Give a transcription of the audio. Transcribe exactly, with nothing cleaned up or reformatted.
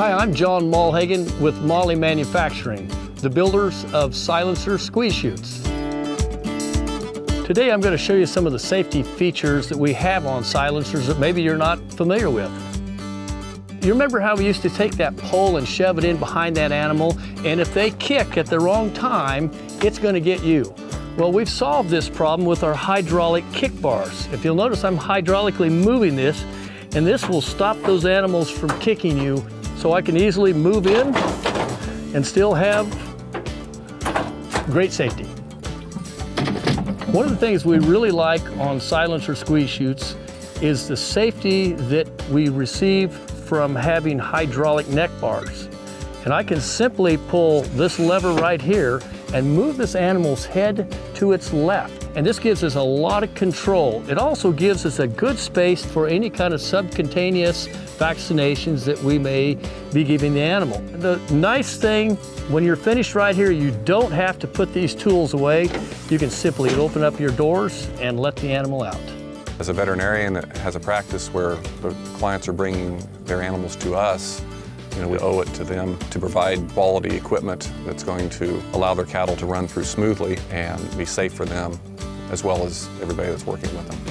Hi, I'm John Mollhagen with Moly Manufacturing, the builders of silencer squeeze chutes. Today I'm going to show you some of the safety features that we have on silencers that maybe you're not familiar with. You remember how we used to take that pole and shove it in behind that animal, and if they kick at the wrong time, it's going to get you. Well, we've solved this problem with our hydraulic kick bars. If you'll notice, I'm hydraulically moving this, and this will stop those animals from kicking you. So I can easily move in and still have great safety. One of the things we really like on silencer squeeze chutes is the safety that we receive from having hydraulic neck bars. And I can simply pull this lever right here and move this animal's head to its left. And this gives us a lot of control. It also gives us a good space for any kind of subcutaneous vaccinations that we may be giving the animal. The nice thing, when you're finished right here, you don't have to put these tools away. You can simply open up your doors and let the animal out. As a veterinarian that has a practice where the clients are bringing their animals to us, you know, we owe it to them to provide quality equipment that's going to allow their cattle to run through smoothly and be safe for them, as well as everybody that's working with them.